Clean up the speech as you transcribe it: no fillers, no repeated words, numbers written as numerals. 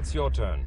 Now it's your turn.